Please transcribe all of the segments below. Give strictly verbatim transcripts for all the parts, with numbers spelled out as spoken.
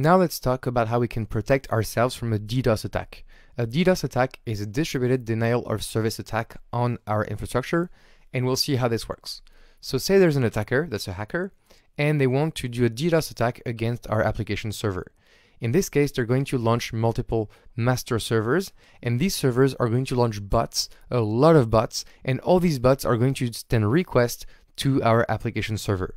Now let's talk about how we can protect ourselves from a DDoS attack. A DDoS attack is a distributed denial of service attack on our infrastructure, and we'll see how this works. So say there's an attacker, that's a hacker, and they want to do a DDoS attack against our application server. In this case, they're going to launch multiple master servers, and these servers are going to launch bots, a lot of bots, and all these bots are going to send requests to our application server.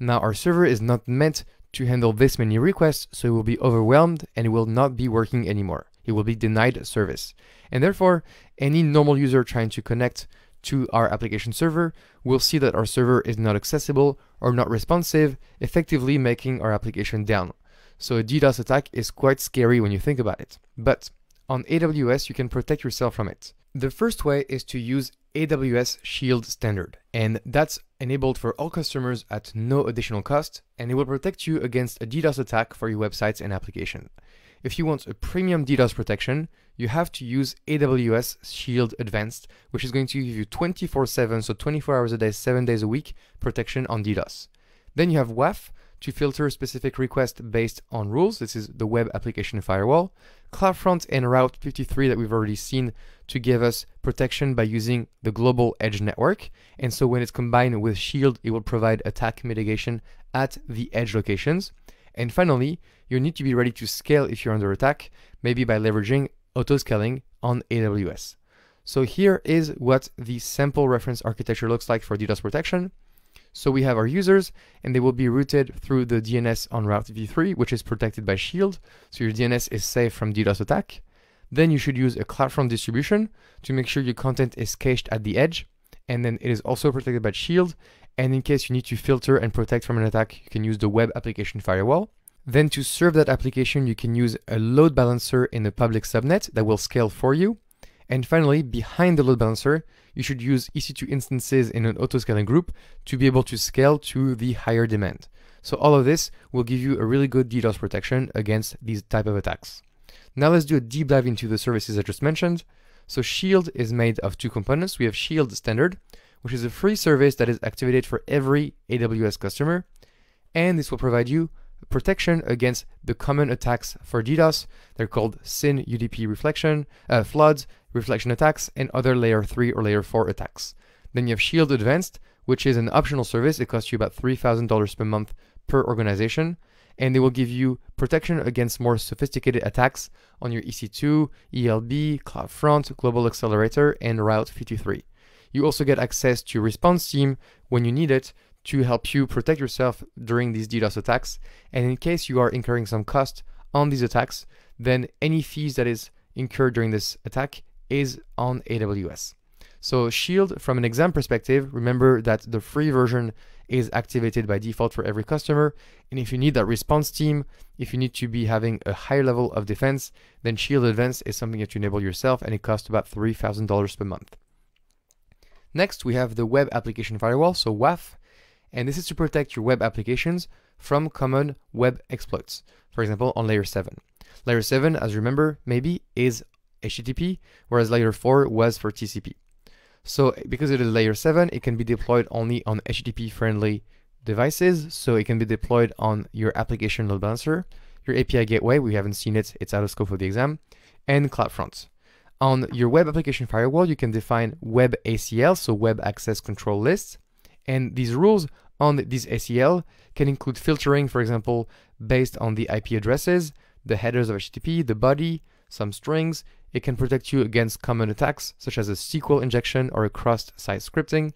Now, our server is not meant to handle this many requests, so it will be overwhelmed and it will not be working anymore. It will be denied service. And therefore, any normal user trying to connect to our application server will see that our server is not accessible or not responsive, effectively making our application down. So a DDoS attack is quite scary when you think about it. But on A W S, you can protect yourself from it. The first way is to use A W S Shield Standard, and that's enabled for all customers at no additional cost, and it will protect you against a DDoS attack for your websites and application. If you want a premium DDoS protection, you have to use A W S Shield Advanced, which is going to give you twenty-four seven, so twenty-four hours a day, seven days a week, protection on DDoS. Then you have W A F to filter specific requests based on rules. This is the Web Application Firewall. CloudFront and Route fifty-three that we've already seen to give us protection by using the Global Edge Network. And so when it's combined with Shield, it will provide attack mitigation at the edge locations. And finally, you need to be ready to scale if you're under attack, maybe by leveraging auto-scaling on A W S. So here is what the sample reference architecture looks like for DDoS protection. So we have our users, and they will be routed through the D N S on Route fifty-three, which is protected by Shield, so your D N S is safe from DDoS attack. Then you should use a CloudFront distribution to make sure your content is cached at the edge, and then it is also protected by Shield. And in case you need to filter and protect from an attack, you can use the Web Application Firewall. Then to serve that application, you can use a load balancer in the public subnet that will scale for you. And finally, behind the load balancer, you should use E C two instances in an auto-scaling group to be able to scale to the higher demand. So all of this will give you a really good DDoS protection against these type of attacks. Now let's do a deep dive into the services I just mentioned. So Shield is made of two components. We have Shield Standard, which is a free service that is activated for every A W S customer. And this will provide you protection against the common attacks for DDoS. They're called SYN, U D P reflection, uh, floods, reflection attacks, and other layer three or layer four attacks. Then you have Shield Advanced, which is an optional service. It costs you about three thousand dollars per month per organization. And they will give you protection against more sophisticated attacks on your E C two, E L B, CloudFront, Global Accelerator, and Route fifty-three. You also get access to response team when you need it to help you protect yourself during these DDoS attacks. And in case you are incurring some cost on these attacks, then any fees that is incurred during this attack is on A W S. So Shield, from an exam perspective, remember that the free version is activated by default for every customer. And if you need that response team, if you need to be having a higher level of defense, then Shield Advanced is something that you enable yourself, and it costs about three thousand dollars per month. Next, we have the Web Application Firewall, so W A F, and this is to protect your web applications from common web exploits, for example, on layer seven. Layer seven, as you remember, maybe, is H T T P, whereas layer four was for T C P. So because it is layer seven, it can be deployed only on H T T P-friendly devices, so it can be deployed on your application load balancer, your A P I gateway, we haven't seen it, it's out of scope of the exam, and CloudFront. On your Web Application Firewall, you can define Web A C L, so Web Access Control Lists, and these rules on these A C L can include filtering, for example, based on the I P addresses, the headers of H T T P, the body, some strings. It can protect you against common attacks, such as a S Q L injection or a cross-site scripting.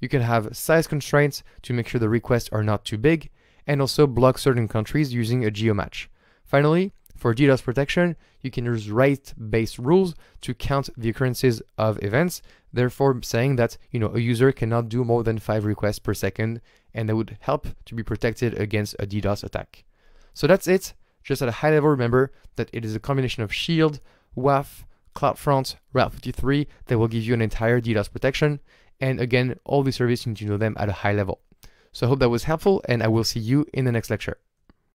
You can have size constraints to make sure the requests are not too big, and also block certain countries using a geomatch. Finally, for DDoS protection, you can use rate-based rules to count the occurrences of events, therefore saying that, you know, a user cannot do more than five requests per second, and that would help to be protected against a DDoS attack. So that's it. Just at a high level, remember that it is a combination of Shield, W A F, CloudFront, Route fifty-three that will give you an entire DDoS protection. And again, all these services, you need to know them at a high level. So I hope that was helpful, and I will see you in the next lecture.